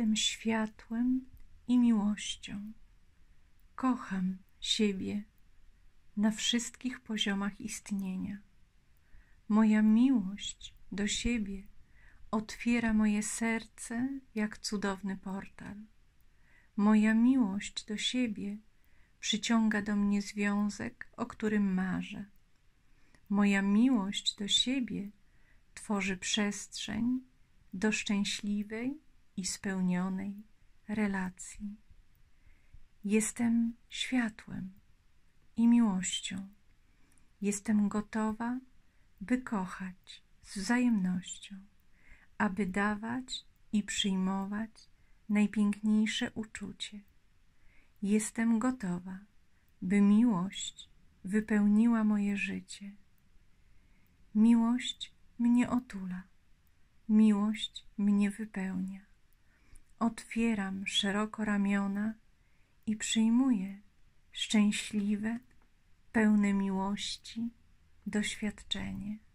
tym światłem i miłością. Kocham siebie na wszystkich poziomach istnienia. Moja miłość do siebie otwiera moje serce jak cudowny portal. Moja miłość do siebie przyciąga do mnie związek, o którym marzę. Moja miłość do siebie tworzy przestrzeń do szczęśliwej i spełnionej relacji. Jestem światłem i miłością. Jestem gotowa, by kochać z wzajemnością, aby dawać i przyjmować najpiękniejsze uczucie. Jestem gotowa, by miłość wypełniła moje życie. Miłość mnie otula, miłość mnie wypełnia. Otwieram szeroko ramiona i przyjmuję szczęśliwe, pełne miłości doświadczenie.